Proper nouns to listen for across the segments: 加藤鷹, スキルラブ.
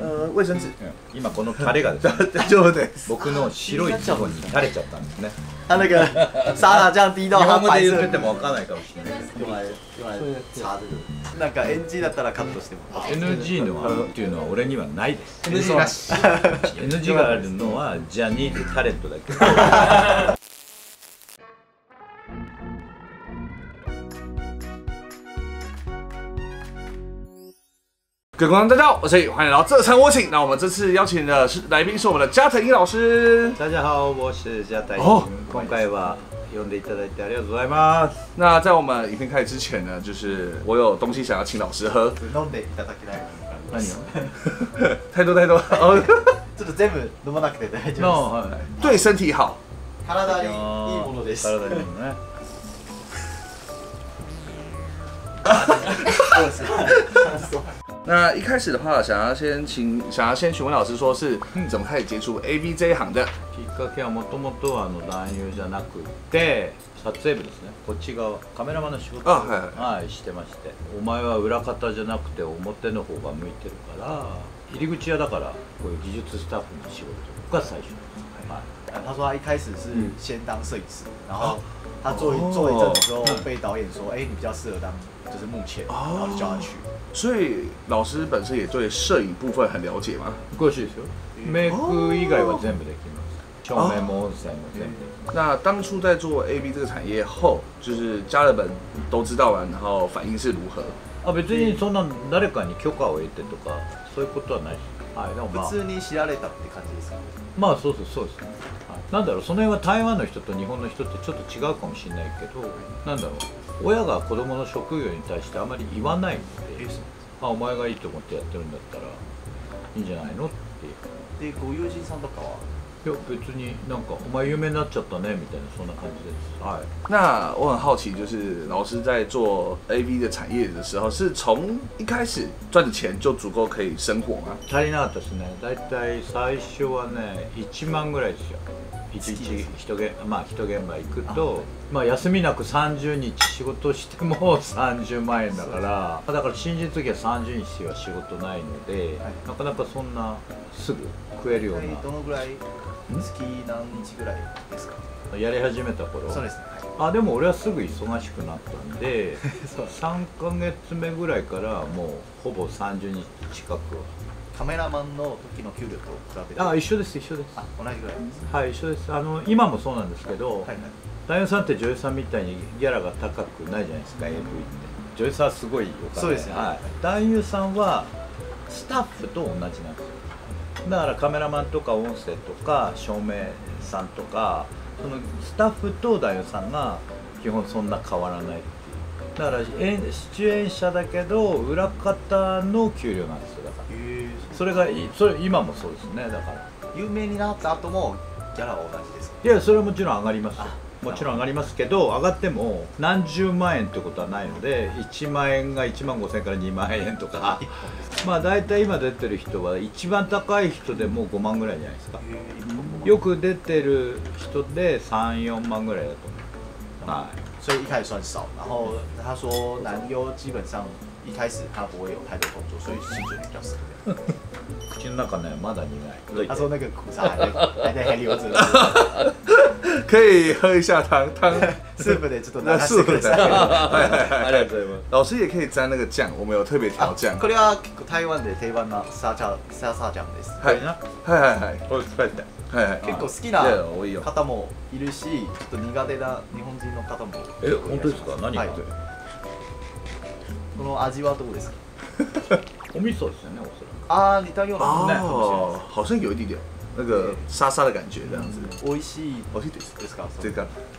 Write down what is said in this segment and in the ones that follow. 衛生紙。今このタレがですね。大丈夫です。僕の白いチョコに垂れちゃったんですね。那个沙拉酱滴到他白色。日本語で言ってもわかんないかもしれないけど。なんか NG だったらカットしても。NG のはっていうのは俺にはないです。NG があるのはジャニーズタレントだけど。各位观众大家好，我是宇，欢迎来到这餐我请。那我们这次邀请的是来宾是我们的加藤鹰老师。大家好，我是加藤鹰。哦，今回は呼んでいただいてありがとうございます。那在我们影片开始之前呢，就是我有东西想要请老师喝。飲んでいただきたい。何を？太多。ちょっと全部飲まなくて大丈夫です。对身体好。体にいいものです。体にいいものね。そうですね。那一开始的话，想要先询问老师，说是怎么开始接触 AV 这一行的？きっかけはもともと男優じゃなくて撮影部ですね。こっち側カメラマンの仕事をしてまして、お前は裏方じゃなくて表の方が向いてるから入り口屋だからこういう技術スタッフの仕事が最初。他说他一开始是先当摄影师，然后他做一阵子之后被导演说，哎，你比较适合当就是幕前，然后就叫他去。所以老师本身也对摄影部分很了解吗？过去ですよ。メイク以外は全部できます。照明も全部できます。那当初在做 AV 这个产业后，就是家人们都知道完，然后反应是如何？あ、別にそんな誰かに許可を得てとかそういうことはないです。はい、でもまあ普通に知られたって感じですかね。まあそうです。なんだろう、その辺は台湾の人と日本の人ってちょっと違うかもしれないけど、なんだろう。親が子供の職業に対してあまり言わないので、あ、お前がいいと思ってやってるんだったらいいんじゃないのっていう。で、ご友人さんとかは？いや、別になんかお前有名になっちゃったねみたいなそんな感じです。はい。那我很好奇，就是老师在做 AV 的产业的时候，是从一开始赚的钱就足够可以生活吗？足りなかったですね。だいたい最初はね、1万ぐらいですよ。一現場行くと、まあ休みなく30日仕事しても30万円だから、だから新人次は30日は仕事ないので、なかなかそんなすぐ食えるような。どのぐらい、月何日ぐらいですか？やり始めた頃。そうですね。あ、でも俺はすぐ忙しくなったんで3ヶ月目ぐらいからもうほぼ30日近く。カメラマンの時の給料と比べて？あ、一緒です。あ、同じぐらいです。はい、一緒です。今もそうなんですけど、男優さんって女優さんみたいにギャラが高くないじゃないですか。 AV って女優さんはすごいお金。そうですね。男優さんはスタッフと同じなんですよ。だからカメラマンとか音声とか照明さんとか、そのスタッフと男優さんが基本そんな変わらない。だから出演者だけど裏方の給料なんですよ。だからそれ今もそうですね。だから有名になった後もギャラは同じですか？いや、それはもちろん上がります。もちろん上がりますけど、上がっても何十万円ってことはないので、1万円が1万5千円から2万円とかまあ大体今出てる人は一番高い人でもう5万ぐらいじゃないですか。よく出てる人で34万ぐらいだと思う。はい。所以一开始算少，然后他说男优基本上一开始他不会有太多工作，所以薪水比较少。口の中ね、まだ苦い。他说那个苦茶还在留着。可以喝一下汤。是不得这种。那是不得。ありがとうございます。老师也可以沾那个酱，我们有特别调酱。これは結構台湾で定番な沙茶酱です。はい。これ使って。結構好きな方もいるし、ちょっと苦手な日本人の方も。え、本当ですか？何が？この味はどうですか？お味噌ですよね、おそらく。ああ、似たようなもんね。好像有一点点那个沙沙的感觉，这样子。美味しい。美味しいですか？这个。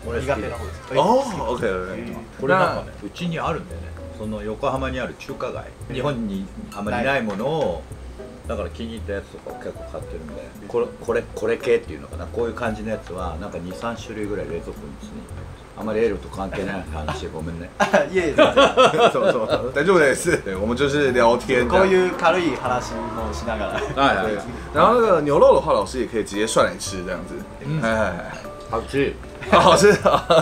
苦手な方です。あ、OK。これなんかね、うちにあるんだよね。その横浜にある中華街。日本にあまりないものを。だから気に入ったやつとか結構買ってるんで、これ系っていうのかな、こういう感じのやつはなんか2、3種類ぐらい冷蔵庫にですね。あまりエロと関係ない話、ごめんね。いえいえ、そう大丈夫です。我们就是聊天。こういう軽い話もしながら。はい。然后那个牛肉的话，老师也可以直接涮来吃，这样子。はい。好吃。哦，是。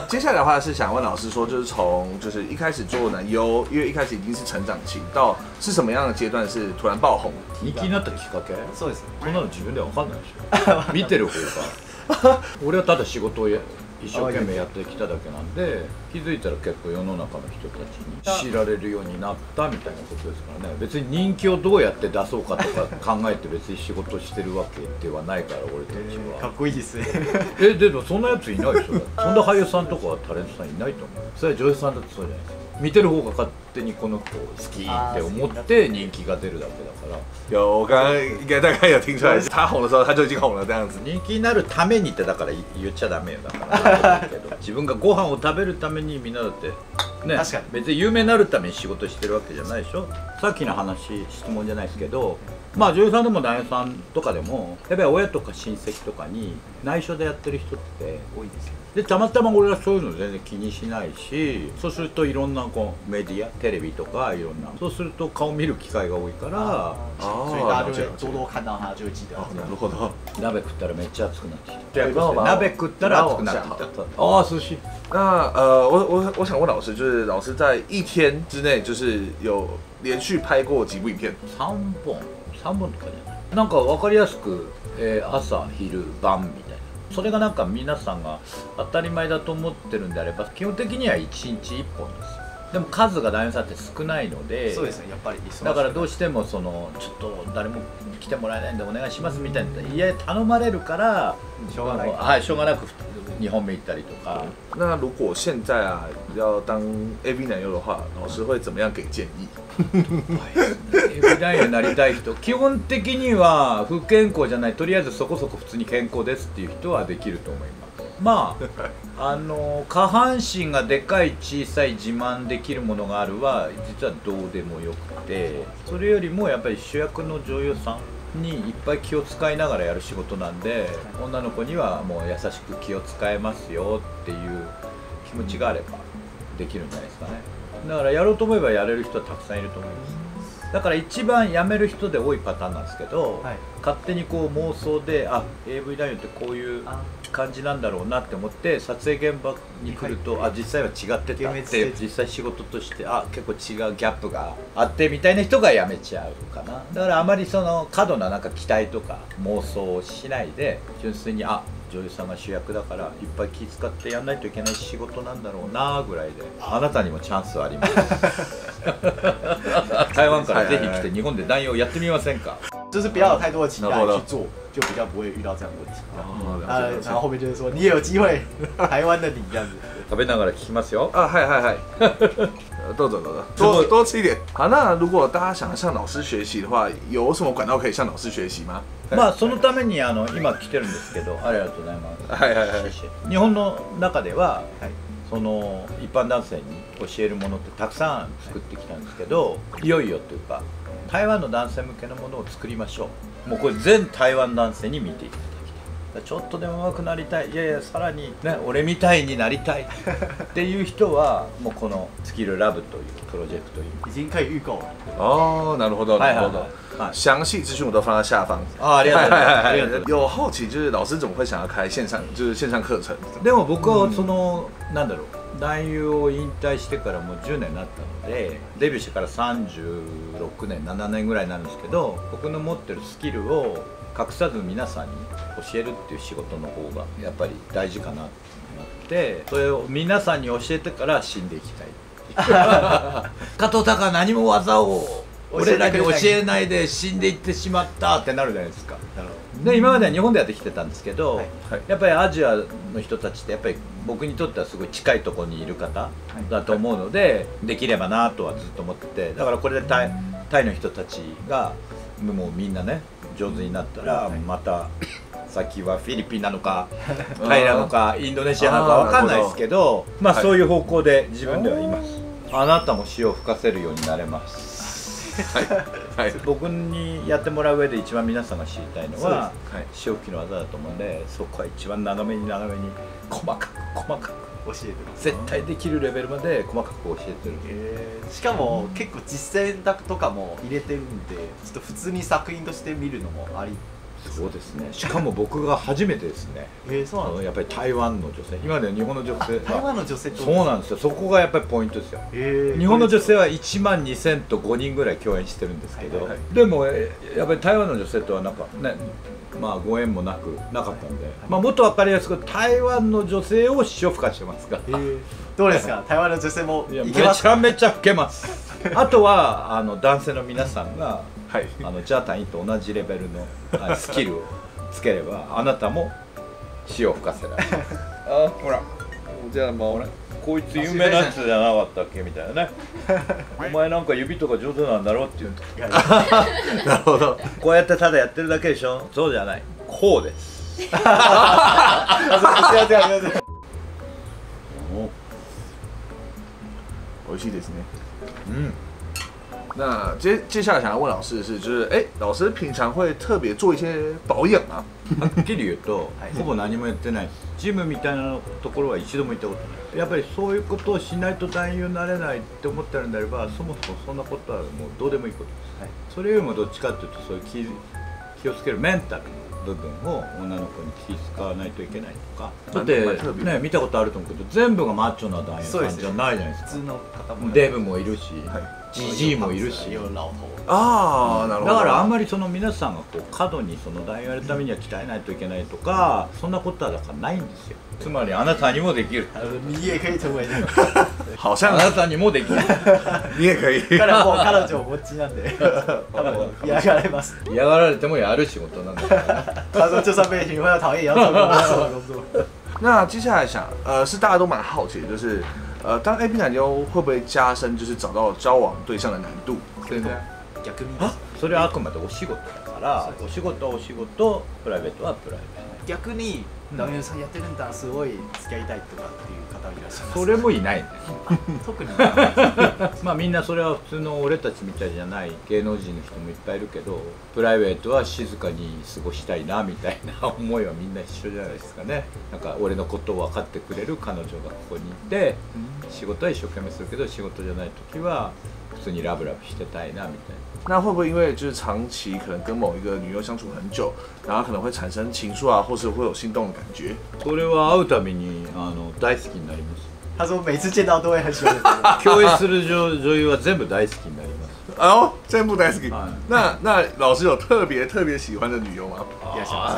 接下来的话是想问老师说，就是从就是一开始做男优，因为一开始已经是成长期，到是什么样的阶段是突然爆红？人気になったきっかけ？そうです。こんなの自分でわかんないでしょ。見てる方が。俺はただ仕事を一生懸命やってきただけなんで、気づいたら結構世の中の人たちに知られるようになったみたいなことですからね。別に人気をどうやって出そうかとか考えて別に仕事してるわけではないから、俺たちは。かっこいいですね。でもそんなやついないでしょ。そんな俳優さんとかタレントさんいないと思う。それは女優さんだってそうじゃないですか。見てる方が勝手にこの子好きって思って人気が出るだけだから。いや、我刚刚应该大概有听出来，他红的时候他就已经红了这样子。人気になるためにってだから言っちゃダメよだから。自分がご飯を食べるためにみんなだってね。確かに。別に有名になるために仕事してるわけじゃないでしょ。さっきの話質問じゃないですけど、まあ女優さんでも男優さんとかでもやっぱり親とか親戚とかに内緒でやってる人って多いですよ。でたまたま俺はそういうの全然気にしないし、そうするといろんなこうメディアテレビとかいろんな、そうすると顔見る機会が多いから、そういう大家就多看到他就会記得。なるほど。鍋食ったらめっちゃ熱くなってきた。鍋食ったら熱くなってきた。ああ寿司。那我想问老师，就是老师在一天之内就是有连续拍过几部影片？3本とかじゃない。なんか分かりやすく、朝昼晩みたいな。それがなんか皆さんが当たり前だと思ってるんであれば、基本的には1日1本ですよ。でも数が男優さんって少ないので、そうですね、やっぱりだからどうしてもそのちょっと誰も来てもらえないんでお願いしますみたいな、いや頼まれるからしょうがない、はい、しょうがなく2本目行ったりとか。那如果现在啊要当 AV 男優的话，老师会怎么样给建议？AV 男優になりたい人、基本的には不健康じゃない、とりあえずそこそこ普通に健康ですっていう人はできると思います。まあ、下半身がでかい小さい自慢できるものがあるは実はどうでもよくて、それよりもやっぱり主役の女優さんにいっぱい気を使いながらやる仕事なんで、女の子にはもう優しく気を使えますよっていう気持ちがあればできるんじゃないですかね。だからやろうと思えばやれる人はたくさんいると思います。だから一番辞める人で多いパターンなんですけど、はい、勝手にこう妄想で、あ、AV 男優ってこういう感じなんだろうなって思って撮影現場に来ると、はい、あ、実際は違ってたって、実際仕事としてあ、結構違うギャップがあってみたいな人が辞めちゃうかな。だからあまりその過度ななんか期待とか妄想をしないで、純粋にあ、女優さんが主役だからいっぱい気遣ってやんないといけない仕事なんだろうなぐらいで、あなたにもチャンスはあります。台湾からぜひ来て日本で男優をやってみませんか？就是不要有太多的期待去做，就比较不会遇到这样的问题。然后后面就是说你也有机会，台湾的你这样子。食べながら聞きますよ。啊，嗨嗨嗨。豆豆豆豆，多吃一点。好，那如果大家想向老师学习的话，有什么管道可以向老师学习吗？まあそのために今来てるんですけど、ありがとうございます。日本の中ではその一般男性に教えるものってたくさん作ってきたんですけど、いよいよというか台湾の男性向けのものを作りましょう。もうこれ全台湾男性に見ていただきたい。ちょっとでも上手くなりたい。いやいやさらにね俺みたいになりたいっていう人はもうこのスキルラブというプロジェクトに人海預行。ああなるほどなるほど。详细资讯我都放在下方啊。有好奇就是老师怎么会想要开线上就是线上课程？でも僕はそのなんだろう、男優を引退してからもう10年になったので、デビューしてから36年7年ぐらいになるんですけど、僕の持ってるスキルを隠さず皆さんに教えるっていう仕事の方がやっぱり大事かなって思って、それを皆さんに教えてから死んでいきたい。加藤隆は何も技を俺らに教えないで死んでいってしまったってなるじゃないですか。で今までは日本でやってきてたんですけど、はい、やっぱりアジアの人たちってやっぱり僕にとってはすごい近いところにいる方だと思うので、はい、できればなとはずっと思ってて、だからこれでタイの人たちがもうみんなね上手になったら、はい、また先はフィリピンなのかタイなのかインドネシアなのかわかんないですけど、まあそういう方向で自分ではいます。あなたも潮を吹かせるようになれます。僕にやってもらう上で一番皆さんが知りたいのは潮吹きの技だと思うんで、そこは一番長めに細かく細かく教えてます。絶対できるレベルまで細かく教えてる。しかも結構実践とかも入れてるんで、ちょっと普通に作品として見るのもありそうですね。しかも僕が初めてですね。そうなんです。やっぱり台湾の女性、今では日本の女性が、台湾の女性ってそうなんですよ。そこがやっぱりポイントですよ。日本の女性は12000と5人ぐらい共演してるんですけど、でもやっぱり台湾の女性とはなんかね、まあご縁もなかったんで、まあもっとわかりやすく台湾の女性を視聴付加してますが、どうですか？台湾の女性もいけますか？めちゃめちゃ老けます。あとは男性の皆さんが、はい、ジャータインと同じレベルのスキルをつければあなたも死を吹かせない。あ、ほら、じゃあまあ俺こいつ有名なやつじゃなかったっけみたいなね。お前なんか指とか上手なんだろうっていう。なるほど。こうやってただやってるだけでしょ。そうじゃない。こうです。すいません、すいません。美味しいですね。嗯。那接下来想要问老师是，就是老师平常会特别做一些保養啊？はっきり言うと、ほぼ何もやってない。ジムみたいなところは一度も行ったことない。やっぱりそういうことをしないと男優になれないって思ってるんであれば、そもそもそんなことはもうどうでもいいことです。はい、それよりもどっちかっていうと、そういう気をつけるメンタルの部分を女の子に気使わないといけないとか。だってね、見たことあると思うけど、全部がマッチョな男優さんじゃないじゃないですか。普通の方もデブもいるし。はい、ジジイもいるし、ああ、なるほど。だからあんまりその皆さんがこう過度にその男優やるためには鍛えないといけないとか、そんなことはだからないんですよ。つまりあなたにもできる。你也可以成为那个。好像あなたにもできる。你也可以。彼女を持ちなんで、嫌がられます。嫌がられてもやる仕事なんだから。他说就算被女朋友讨厌也要做工作。那接下来想，是大家都蛮好奇的，就是。当 A B 男优会不会加深就是找到交往对象的難度？对ね。逆に。あ、それはあくまでお仕事だから、お仕事はお仕事、プライベートはプライベート。逆に男優さんやってるんだ、すごい付き合いたいとかっていう方いらっしゃいます？それもいないね。特に。まあみんなそれは普通の俺たちみたいじゃない芸能人の人もいっぱいいるけど、プライベートは静かに過ごしたいなみたいな思いはみんな一緒じゃないですかね。なんか俺のことを分かってくれる彼女がここにいて。仕事は一生懸命するけど、仕事じゃない時は普通にラブラブしてたいなみたいな。那会不会因为就是长期可能跟某一个女优相处很久，然后可能会产生情愫啊，或是会有心动的感觉？それは会うたびに大好きになります。他说每次见到都会很喜欢。共演する女優は全部大好きになります。哦，全部大好き。那老师有特别喜欢的女優吗？いらっしゃいます。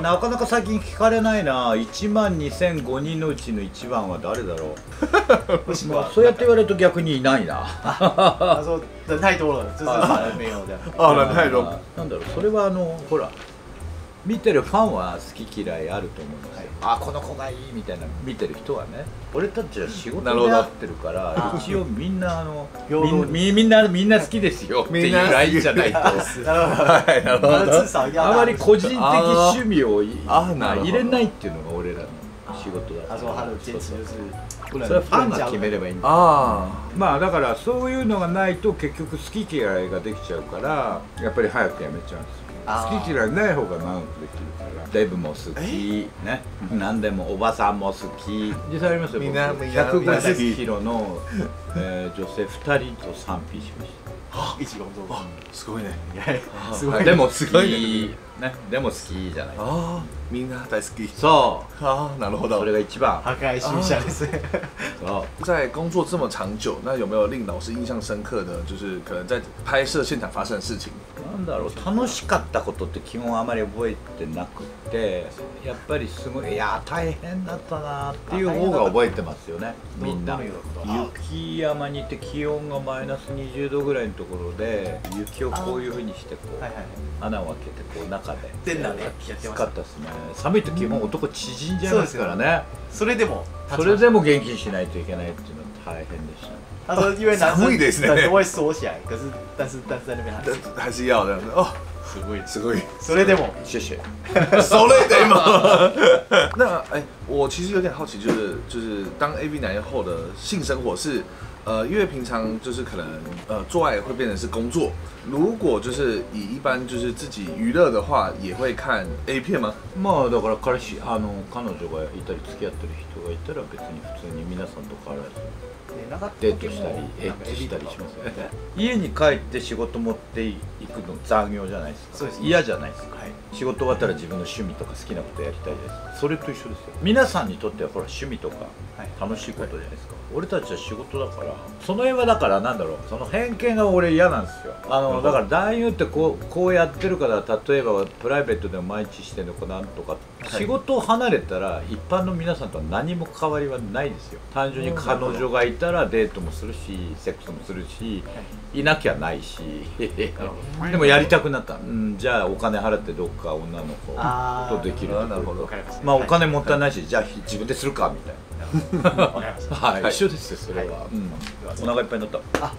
なかなか最近聞かれないな。12005人のうちの1番は誰だろう。そうやって言われると逆にいないな。あ、そう、人太多了。なんだろう。それはほら、見てるファンは好き嫌いあると思うんですよ。あ、この子がいいみたいな見てる人はね。俺たちは仕事になってるから、一応みんなみんな好きですよっていうラインじゃないと。あまり個人的趣味を入れないっていうのが俺らの仕事だから。それはファンが決めればいいんだ。まあだからそういうのがないと結局好き嫌いができちゃうから、やっぱり早くやめちゃうんですよ。好き嫌いない方が長くできるから。デブも好きね、何でもおばさんも好き。実際ありますよ。150キロの女性2人と賛否しました。すごいね。でも好きね、でも好きじゃない。みんな大好き。そう。あ、なるほど。それが一番。破壊主義者です。在工作这么长久，那有没有令老师印象深刻的，就是可能在拍摄现场发生的事情？なんだろう、楽しかったことって基本あまり覚えてなくて、やっぱりすごい、いや大変だったなっていう方が覚えてますよね。みんな雪山に行って気温が-20度ぐらいのところで雪をこういうふうにしてこう穴を開けてこう中で暑かったですね。寒いと基本男縮んじゃいますからね。それでも元気にしないといけないっていうのは大変でしたね。他说：“因为男生很多会缩起来，可是但是在那边还是要的哦。”すごい。それでも。谢谢。それでも。那我其实有点好奇，就是当 AV 男优后的性生活是，因为平常就是可能做爱会变成是工作。如果就是以一般就是自己娱乐的话，也会看 A 片吗？まあだから彼女がいたり付き合ってる人がいたら別に普通に皆さんと変わらず。デートしたりエッチしたりしますよね。家に帰って仕事持っていくの残業じゃないですか。そうですね、嫌じゃないですか、はい、仕事終わったら自分の趣味とか好きなことやりたいです。それと一緒ですよ。皆さんにとってはほら趣味とか楽しいことじゃないですか、はい、俺たちは仕事だから、その辺はだからなんだろう、その偏見が俺嫌なんですよ。だから男優ってこうやってるから、例えばプライベートでも毎日してるのかなんとか、はい、仕事を離れたら一般の皆さんとは何も変わりはないですよ。単純に彼女がいたらデートもするしセックスもするし、いなきゃないしでもやりたくなった、うん、じゃあお金払ってどっか女の子とできる。なるほど、まあお金もったいないし、じゃあ自分でするかみたいな。一緒ですよ、それは。お腹いっぱいになった。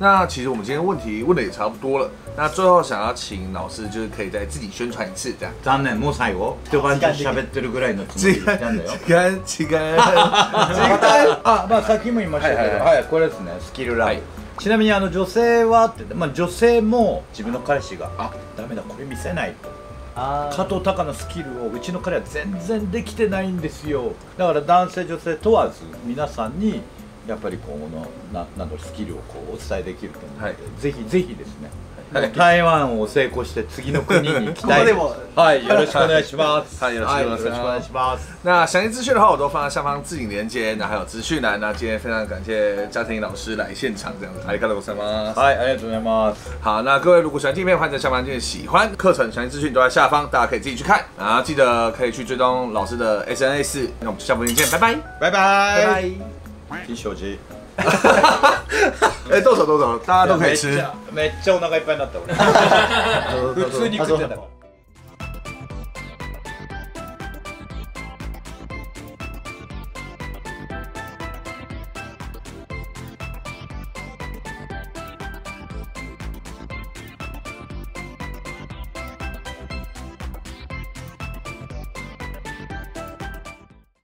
那其实我们今天问题问的也差不多了，那最后想要请老师就是可以再自己宣传一次这样。残念もう最後一晩中喋ってるぐらいのつもりだったんだよ。違う。まあさっきも言いましたけど、はいこれですね、スキルライフ。ちなみに女性はって、まあ女性も自分の彼氏があダメだこれ見せないと。加藤鷹のスキルをうちの彼は全然できてないんですよ。だから男性女性問わず皆さんにやっぱりこのスキルをお伝えできると思うので、ぜひぜひですね、はい、台湾を成功して次の国に行きたいですはい、よろしくお願いします。はい、よろしくお願いします。那详细资讯的话，我都放在下方置顶链接，那还有资讯栏。那今天非常感谢家庭老师来现场，这样子。ありがとうございます。はい、ありがとうございます。好，那各位如果喜欢影片，欢迎在下方点喜欢。课程详细资讯都在下方，大家可以自己去看。然后记得可以去追踪老师的 SNS。那我们下部影片，拜拜，拜拜，拜拜。金手机。どうぞどうぞ、大家都可以吃。めっちゃお腹いっぱいになった俺。普通に食ってた。